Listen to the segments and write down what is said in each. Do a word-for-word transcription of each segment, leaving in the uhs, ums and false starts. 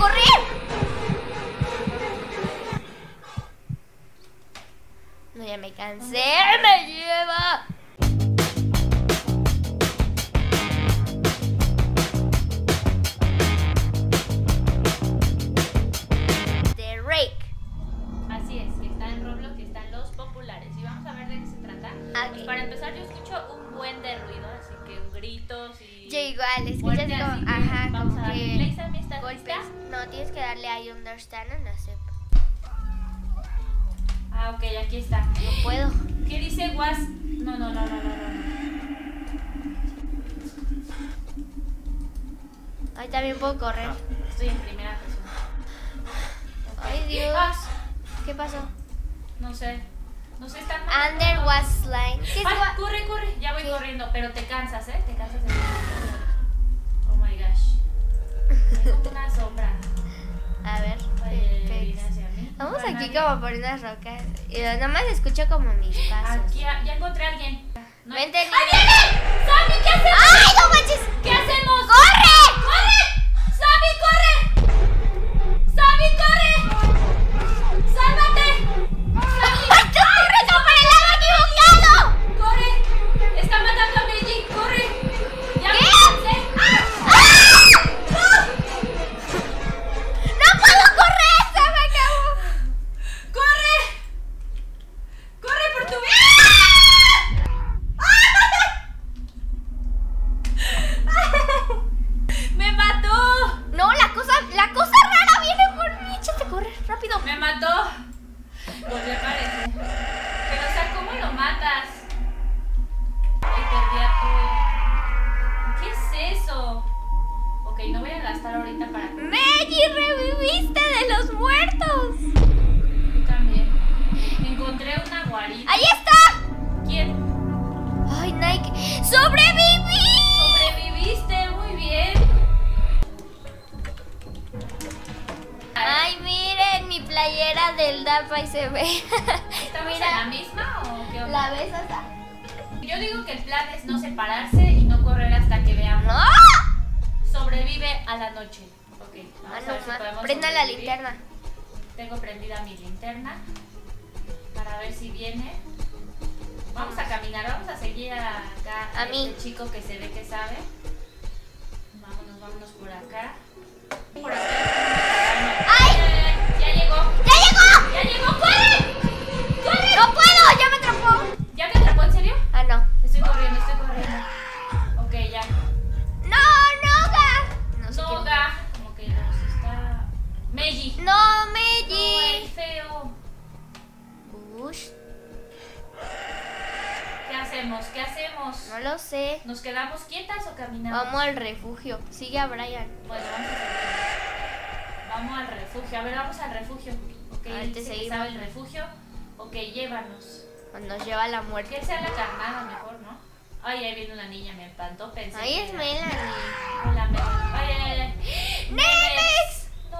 correr. No, ya me cansé, me lleva. The Rake. Así es, que está en Roblox, que están los populares. Y vamos a ver de qué se trata. Okay. Pues para empezar, yo escucho un buen de ruido, así que gritos y... Yo igual, escuchas como, ajá, vamos como a darle que play, Sammy, ¿estás golpes? Lista? No, tienes que darle ahí understand and accept. Ah, ok, aquí está. No puedo. ¿Qué dice was? No, no, no, no, no, no. Ahí también puedo correr. Estoy en primera persona. Okay. Ay, Dios. ¿Qué pasó? No sé. No sé, están mal. Under was slime. Ah, corre, corre. Ya voy ¿Qué? corriendo, pero te cansas, ¿eh? Te cansas de... Oh my gosh. Hay como una sombra. A ver. Viene hacia mí. Vamos no, aquí nadie. como por unas rocas. Y nada más escucho como mis pasos. Aquí, ya encontré a alguien. No. Vente. ¡Ay, viene! ¡Sammy, qué hacemos! ¡Ay, no manches! ¿Qué hacemos? ¡Corre! ¡Corre! ¡Sammy, corre! ¡Sammy, corre! ¡Sálvate! Del DAFA y se ve. ¿Estamos Mira, en la misma o qué onda? ¿La ves hasta? Yo digo que el plan es no separarse y no correr hasta que veamos. ¡No! Sobrevive a la noche. Ok, vamos ah, no, a ver si podemos Prenda sobrevivir. la linterna. Tengo prendida mi linterna para ver si viene. Vamos a caminar, vamos a seguir acá a, a este mí. chico que se ve que sabe. Vámonos, vámonos por acá. Por acá. ¡Ay! Ya llegó. ¡Ya llegó! ¡Ya llegó! ¡Corre! ¡Corre! ¡No puedo! ¡Ya me atrapó! ¿Ya te atrapó? ¿En serio? Ah, no. Estoy corriendo, estoy corriendo. Ok, ya. ¡No! ¡Noga! No, sé ¡Noga! Como que nos está... ¡Meji! ¡No, Meji! ¡No, es feo! Ush. ¿Qué hacemos? ¿Qué hacemos? No lo sé. ¿Nos quedamos quietas o caminamos? Vamos al refugio. Sigue a Brian. Bueno, vamos a seguir. Vamos al refugio. A ver, vamos al refugio. Okay, a ver, te seguimos. ¿Sabe el refugio? Ok, llévanos. Nos lleva la muerte. Que sea la calmada mejor, ¿no? Ay, ahí viene una niña, me espantó. Pensé Ahí es Melanie. Hola, Melanie. Ay, ay, ay. ¡Nemex! ¡No!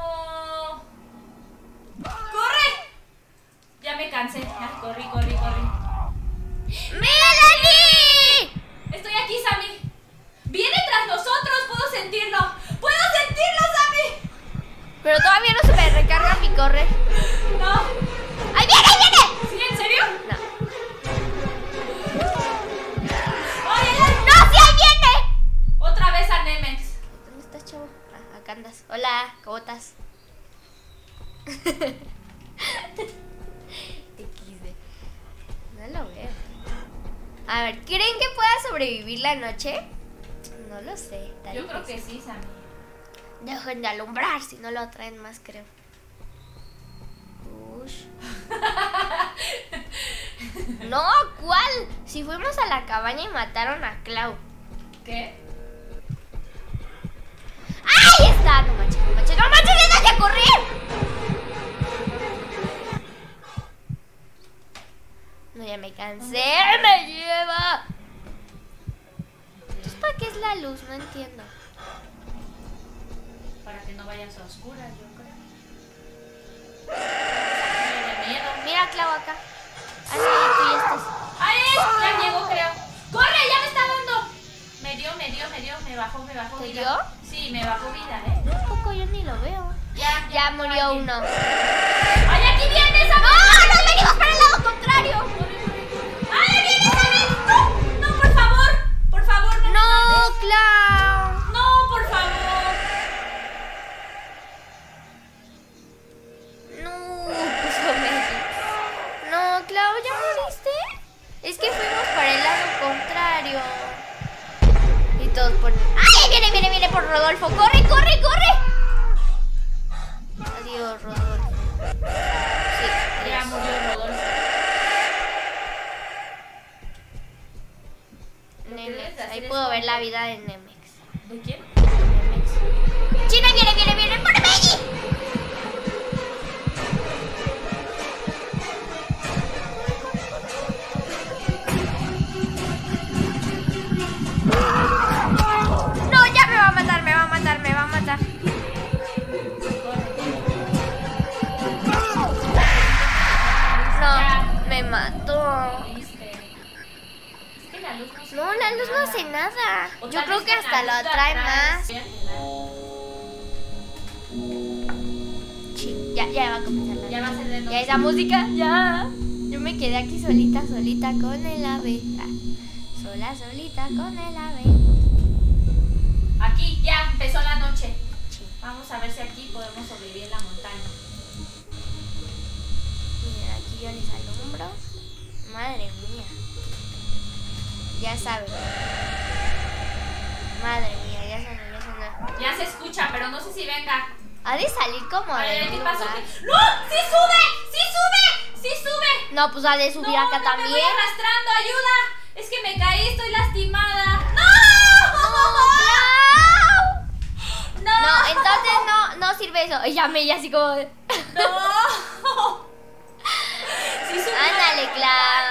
¡Corre! Ya me cansé. Ya, corrí, corrí, corrí. ¡Melanie! Estoy aquí, Sammy. Viene tras nosotros, puedo sentirlo. ¡Puedo sentirlo, Sammy! Pero todavía no se me recarga mi correr. No. ¡Ahí viene, ahí viene! ¿Sí? ¿En serio? No. ¡Oye! ¡No, sí, ahí viene! Otra vez a Nemex. ¿Dónde estás, chavo? Ah, acá andas. Hola, ¿cómo estás? No lo veo. A ver, ¿creen que pueda sobrevivir la noche? No lo sé. Yo creo que sí, Sammy. Dejen de alumbrar, si no lo traen más, creo. Ush. No, ¿cuál? Si fuimos a la cabaña y mataron a Clau. ¿Qué? ¡Ahí está! No manches, no manches, no manches, déjate correr. No, ya me cansé, me lleva. ¿Entonces para qué es la luz? No entiendo. Para que no vayas a oscuras, yo creo. De miedo. Mira, Clau, acá. Así, tú ya estás. ¡Ay! Ya llegó, creo. ¡Corre! ¡Ya me está dando! Me dio dio, me dio, me dio, me bajó, me bajó. ¿Te vida. dio? Sí, me bajó vida, ¿eh? No, poco yo ni lo veo. Ya, ya, ya murió ahí. uno. ¡Ay, aquí viene esa! ¡No, no le dimos para el lado contrario! ¡Ay, viene esa! ¡No! ¡No, por favor! ¡Por favor! ¡No, no Clau! ¡No, por favor! No, puso Messi. No, Clau, ¿ya moriste? Es que fuimos para el lado contrario. Y todos por... ¡Ay, viene, viene, viene por Rodolfo! ¡Corre, corre, corre! Adiós, Rodolfo. Sí, ya murió Rodolfo. Nemex. Ahí puedo ver la vida de Nemex. ¿De quién? De Nemex. ¡China, viene, viene, viene! ¡Por Messi! No, la luz no hace nada. Yo creo que hasta lo atrae más. Sí, ya, ya va a comenzar la ya, va a ser de ya es la música, ya. Yo me quedé aquí solita, solita con el ave. Sola, solita con el ave. Aquí ya empezó la noche. Sí. Vamos a ver si aquí podemos sobrevivir en la montaña. Miren, aquí yo les alumbro. Madre mía. Ya saben. Madre mía, ya saben, ya saben. Ya se escucha, pero no sé si venga. Ha de salir como a ver, ¿qué pasó? ¡No! ¡Sí sube! ¡Sí sube! ¡Sí sube! No, pues ha de subir no, acá no, también. ¡Me voy arrastrando! ¡Ayuda! Es que me caí, estoy lastimada. ¡No! ¡No! ¡No! No, no entonces no, no sirve eso. Ya me, ya así como... ¡No! Sí sube. Ándale, Clau.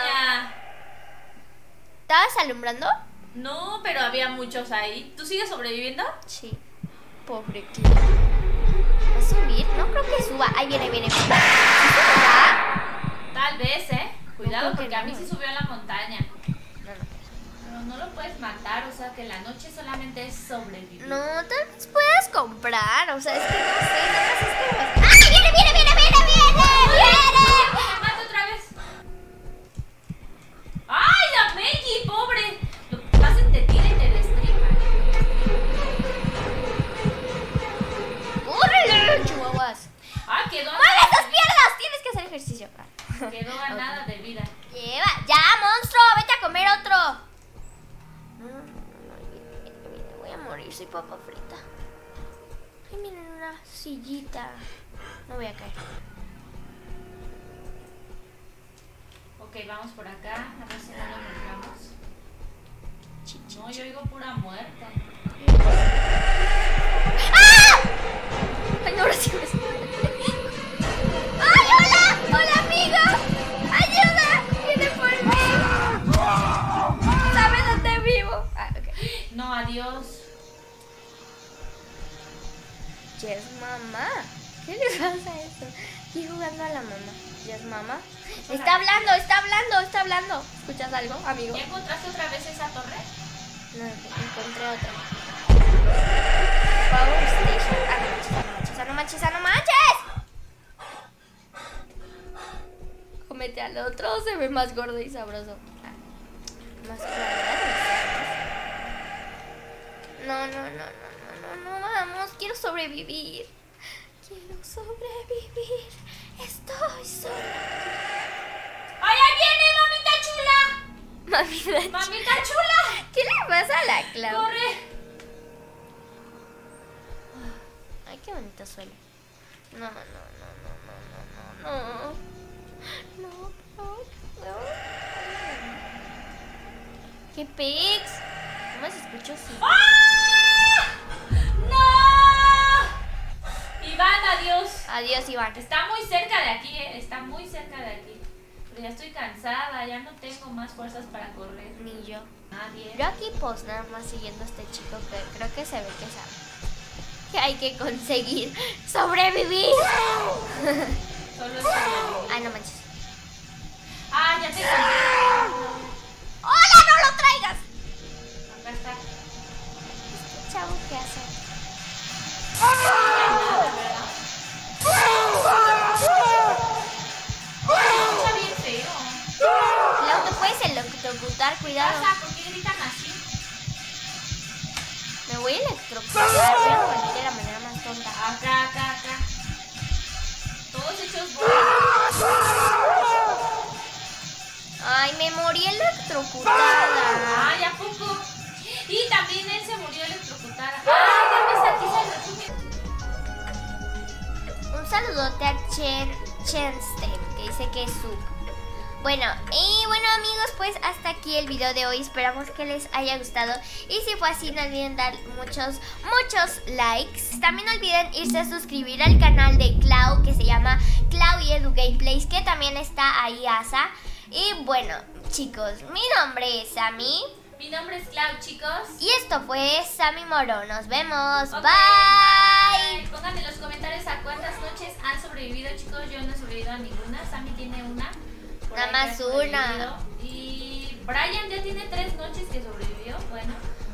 ¿Estabas alumbrando? No, pero había muchos ahí. ¿Tú sigues sobreviviendo? Sí. Pobre tío. ¿Va a subir? No creo que suba. Ahí viene, viene. Tal vez, ¿eh? Cuidado, no, porque no, a mí no. sí subió a la montaña. No, no. Pero no lo puedes matar, o sea, que en la noche solamente es sobrevivir. No, tal vez puedas comprar, o sea, es que no sé, nada más es que... ¡Ay, viene, viene, viene, viene, viene! ¡Viene! ¡Ay, la Peggy, pobre! Lo pasen, te tira y te destripa. ¡Córrele, chihuahuas! ¡Ah, quedó! ¡Mueve tus piernas! Tienes que hacer ejercicio. Quedó ganada de vida. Lleva. ¡Ya, monstruo! ¡Vete a comer otro! No, no, no, no. Voy a morir, soy papa frita. Ay, miren, una sillita. No voy a caer. Ok, vamos por acá, a ver si no lo marcamos. No, yo oigo pura muerte. ¡Ah! Ay, no, ahora sí me estoy. ¡Ay, hola! ¡Hola, amigo! ¡Ayuda! ¡Viene por mí! ¿Sabes dónde vivo? Ah, ok. No, adiós. Yes, mamá. ¿Qué les pasa esto? Aquí jugando a la mamá. Yes, mamá. Está hablando, está hablando, está hablando. ¿Escuchas algo, amigo? ¿Ya encontraste otra vez esa torre? No, encontré otra. Power Station. Ah, no manches, ah, no manches, ah, no manches. Comete al otro, se ve más gordo y sabroso. Ah, más cuadrado. No, no, no, no, no, no, no, vamos, quiero sobrevivir. Quiero sobrevivir. Estoy sola. ¡Ay, ahí viene, mamita chula! Mamita, mamita chula. chula. ¿Qué le pasa a la Clau? ¡Corre! Ay, qué bonito suelo. No, no, no, no, no, no, no, no. No, no, no. ¡Qué pics! ¿Cómo se escuchó así? ¡Ah! ¡No! Iván, adiós. Adiós, Iván. Está muy cerca de aquí, eh. está muy cerca de aquí. Pero ya estoy cansada, ya no tengo más fuerzas para correr. Ni yo. Nadie. Yo aquí pues nada más siguiendo a este chico que creo que se ve que sabe. Que hay que conseguir sobrevivir. Solo sobrevivir. Ay, no manches. Ah, ya te cansé. ¡Hola, no lo traigas! Acá está. qué hacer. Está bien feo. Clau, ¿te puedes electrocutar? Cuidado. ¿Por qué gritan así? Me voy a electrocutar. Voy a poner de la manera más tonta. Acá, acá, acá. Todos hechos bolas. Ay, me morí electrocutada. Ay, ¿a poco? Y también él se murió electrocutada. Un saludote a Cher Chernstein, que dice que es sub. Bueno, y bueno amigos, pues hasta aquí el video de hoy. Esperamos que les haya gustado. Y si fue así, no olviden dar muchos, muchos likes. También no olviden irse a suscribir al canal de Clau, que se llama Clau y Edu Gameplays, que también está ahí Asa. Y bueno, chicos, mi nombre es Sammy. Mi nombre es Clau, chicos. Y esto fue Samymoro. Nos vemos. Okay, bye. Bye. Pónganme en los comentarios a cuántas noches han sobrevivido, chicos. Yo no he sobrevivido a ninguna. Sammy tiene una. Nada más una. Y Brian ya tiene tres noches que sobrevivió. Bueno.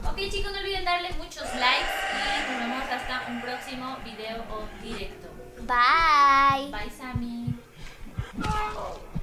Ok, chicos, no olviden darle muchos likes. Y nos vemos hasta un próximo video o directo. Bye. Bye, Sammy. Bye.